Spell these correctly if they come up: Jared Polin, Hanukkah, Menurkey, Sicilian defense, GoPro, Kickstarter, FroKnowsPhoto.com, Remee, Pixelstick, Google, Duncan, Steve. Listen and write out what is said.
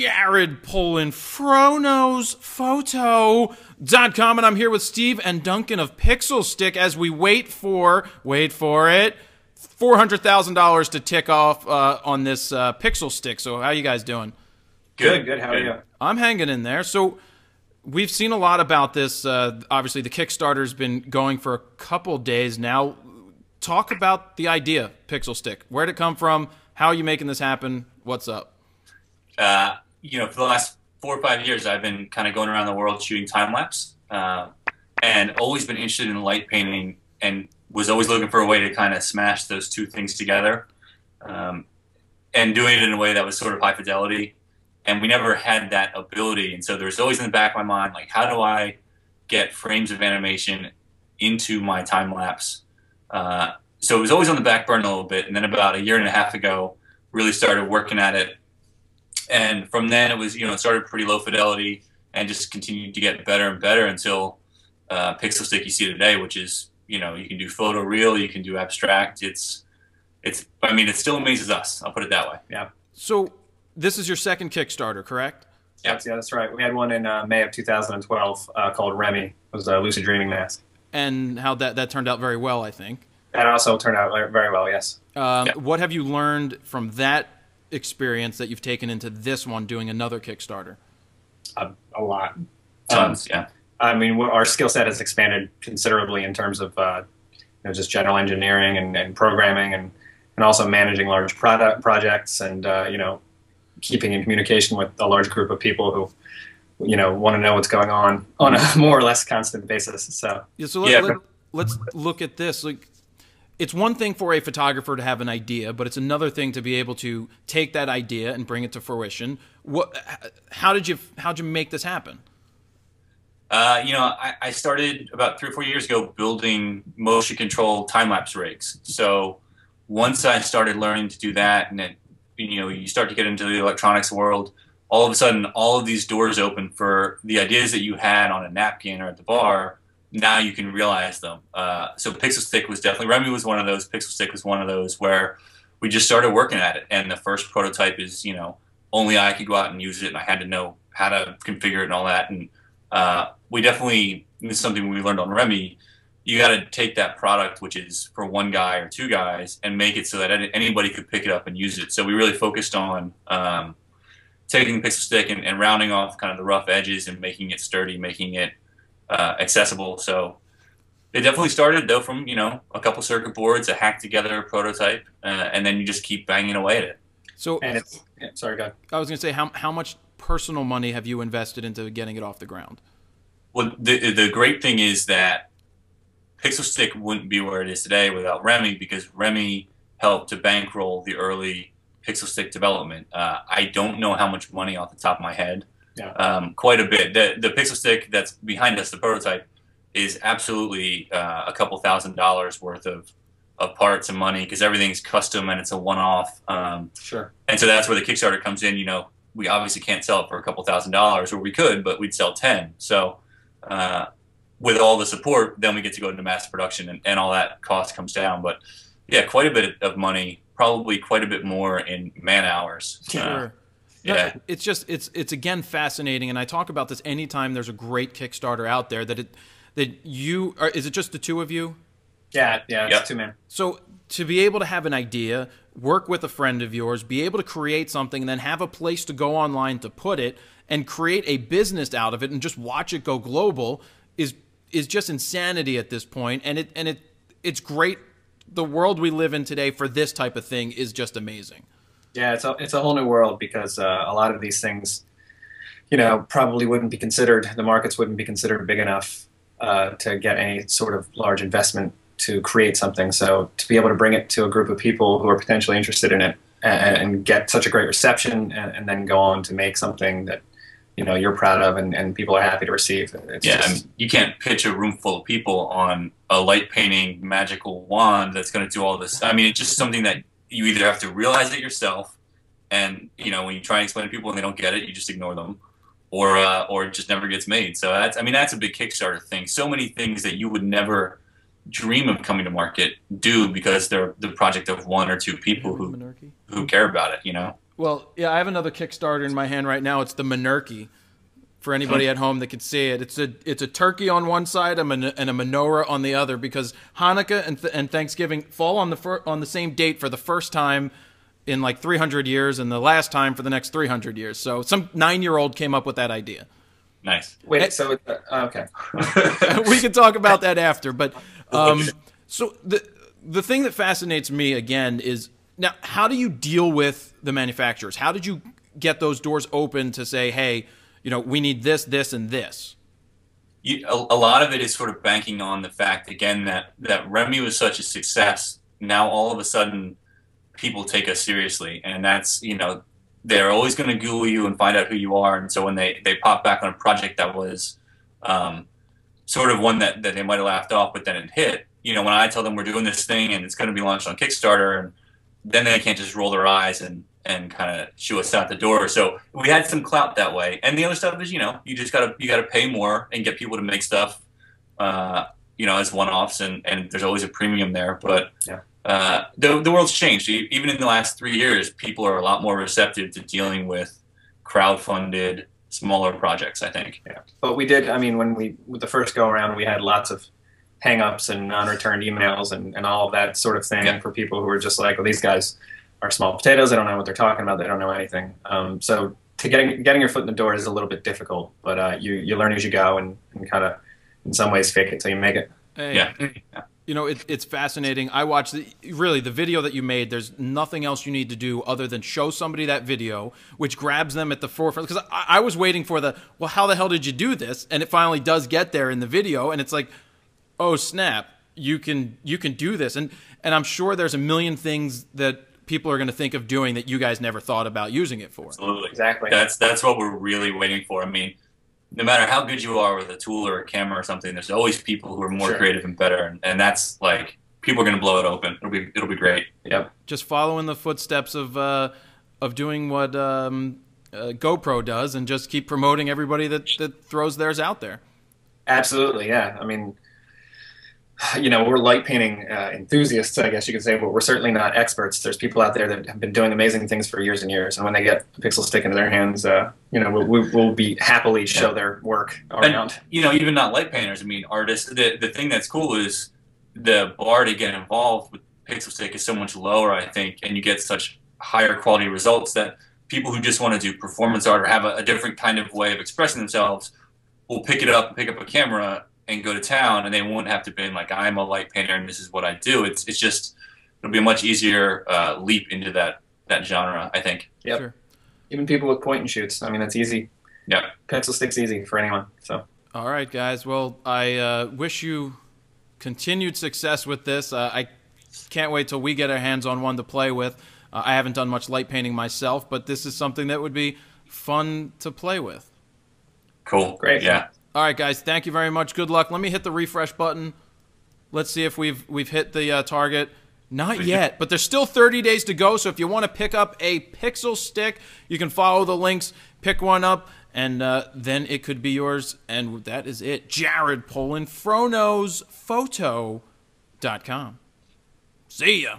Jared Polin, FroKnowsPhoto.com, and I'm here with Steve and Duncan of Pixelstick as we wait for it, $400,000 to tick off on this Pixelstick. So how you guys doing? Good. How are you? I'm hanging in there. So we've seen a lot about this. Obviously, the Kickstarter's been going for a couple days now. Talk about the idea, Pixelstick. Where did it come from? How are you making this happen? What's up? For the last 4 or 5 years, I've been kind of going around the world shooting time-lapse and always been interested in light painting and was always looking for a way to kind of smash those two things together and doing it in a way that was sort of high fidelity. And we never had that ability. And so there's always in the back of my mind, like, how do I get frames of animation into my time-lapse? So it was always on the back burner a little bit, and then about 1.5 years ago, really started working at it. And from then, it was it started pretty low fidelity and just continued to get better and better until Pixelstick you see today, which is you can do photo real, you can do abstract. It's I mean, it still amazes us. I'll put it that way. Yeah. So this is your second Kickstarter, correct? Yeah, that's right. We had one in May of 2012 called Remee. It was a lucid dreaming mask. And how that turned out very well, I think. That also turned out very well, yes. What have you learned from that experience that you've taken into this one, doing another Kickstarter? A lot. Tons, yeah. I mean, our skill set has expanded considerably in terms of just general engineering and programming and also managing large projects and, keeping in communication with a large group of people who want to know what's going on a more or less constant basis. So, let's look at this. Like, it's one thing for a photographer to have an idea, but it's another thing to be able to take that idea and bring it to fruition. How'd you make this happen? I started about 3 or 4 years ago building motion control time-lapse rigs. So once I started learning to do that, and then, you start to get into the electronics world, all of a sudden, all of these doors open for the ideas that you had on a napkin or at the bar. Now you can realize them. So Pixelstick was definitely, Remee was one of those, Pixelstick was one of those where we just started working at it. And the first prototype is, only I could go out and use it, and I had to know how to configure it and all that. And we definitely, this is something we learned on Remee, you got to take that product, which is for one guy or two guys, and make it so that anybody could pick it up and use it. So we really focused on taking the Pixelstick and rounding off kind of the rough edges and making it sturdy, making it accessible. So it definitely started, though, from, a couple circuit boards, a hacked together prototype, and then you just keep banging away at it. So, sorry, go ahead. I was going to say, how much personal money have you invested into getting it off the ground? Well, the great thing is that Pixelstick wouldn't be where it is today without Remee, because Remee helped to bankroll the early Pixelstick development. I don't know how much money off the top of my head. Yeah. Quite a bit. The Pixelstick that's behind us, the prototype, is absolutely a couple $1,000s worth of parts and money, because everything's custom and it's a one-off. Sure. And so that's where the Kickstarter comes in. We obviously can't sell it for a couple $1,000, or we could, but we'd sell 10. So with all the support, then we get to go into mass production and all that cost comes down. But yeah, quite a bit of money. Probably quite a bit more in man hours. Sure. Yeah. No, it's again fascinating, and I talk about this anytime there's a great Kickstarter out there is it just the two of you? Yeah, it's two men. So to be able to have an idea, work with a friend of yours, be able to create something, and then have a place to go online to put it and create a business out of it and just watch it go global is just insanity at this point, and it's great. The world we live in today for this type of thing is just amazing. Yeah, it's a whole new world, because a lot of these things, probably wouldn't be considered. The markets wouldn't be considered big enough to get any sort of large investment to create something. So to be able to bring it to a group of people who are potentially interested in it and get such a great reception and then go on to make something that you're proud of and people are happy to receive. I mean, you can't pitch a room full of people on a light painting magical wand that's going to do all this. I mean, it's just something that you either have to realize it yourself, and when you try and explain to people and they don't get it, you just ignore them, or it just never gets made. So that's a big Kickstarter thing. So many things that you would never dream of coming to market do because they're the project of one or two people who care about it. Well, yeah, I have another Kickstarter in my hand right now. It's the Menurkey. For anybody at home that could see it, it's a turkey on one side and a menorah on the other, because Hanukkah and Thanksgiving fall on the same date for the first time in like 300 years, and the last time for the next 300 years. So some 9-year-old came up with that idea. Nice. Wait, and, so okay, we can talk about that after. But so the thing that fascinates me again is now, how do you deal with the manufacturers? How did you get those doors open to say, hey, you know, we need this, this, and this? A lot of it is sort of banking on the fact, again, that Remee was such a success. Now all of a sudden, people take us seriously, and that's, you know, they're always going to Google you and find out who you are. And so when they pop back on a project that was sort of one that they might have laughed off, but then it hit. You know, when I tell them we're doing this thing and it's going to be launched on Kickstarter, and then they can't just roll their eyes and kind of shoo us out the door. So we had some clout that way. And the other stuff is, you know, you just gotta pay more and get people to make stuff, you know, as one-offs, and there's always a premium there. But yeah, the world's changed. Even in the last 3 years, people are a lot more receptive to dealing with crowdfunded smaller projects, I think. Yeah. But we did, I mean, with the first go around, we had lots of hang-ups and non-returned emails and all of that sort of thing, yeah, for people who were just like, well, these guys are small potatoes. I don't know what they're talking about. They don't know anything. So getting your foot in the door is a little bit difficult, but you learn as you go, and kind of in some ways fake it till you make it. Hey, yeah. You know, it's fascinating. I watched the video that you made. There's nothing else you need to do other than show somebody that video, which grabs them at the forefront. Because I was waiting for well, how the hell did you do this? And it finally does get there in the video, and it's like, oh snap, you can do this. And I'm sure there's a million things that people are going to think of doing that you guys never thought about using it for. Absolutely. Exactly. That's what we're really waiting for. I mean, no matter how good you are with a tool or a camera or something, there's always people who are more creative and better. And that's like, people are going to blow it open. It'll be great. Yep. Just following the footsteps of doing what GoPro does, and just keep promoting everybody that throws theirs out there. Absolutely. Yeah. I mean, you know, we're light painting enthusiasts, I guess you could say, but we're certainly not experts. There's people out there that have been doing amazing things for years and years, and when they get a pixel stick into their hands, you know, we'll be happily show their work around. And, you know, even not light painters, I mean, artists, the thing that's cool is the bar to get involved with pixel stick is so much lower, I think, and you get such higher quality results that people who just want to do performance art or have a different kind of way of expressing themselves will pick it up and pick up a camera and go to town, and they won't have to be like, I'm a light painter and this is what I do. It's just, it'll be a much easier leap into that genre, I think. Yeah, sure. Even people with point and shoots. I mean, that's easy. Yeah, pencil stick's easy for anyone. So, all right, guys. Well, I wish you continued success with this. I can't wait till we get our hands on one to play with. I haven't done much light painting myself, but this is something that would be fun to play with. Cool. Great. Yeah. All right, guys. Thank you very much. Good luck. Let me hit the refresh button. Let's see if we've hit the target. Not yet, but there's still 30 days to go. So if you want to pick up a Pixel Stick, you can follow the links, pick one up, and then it could be yours. And that is it. Jared Polin, FroKnowsPhoto.com. See ya.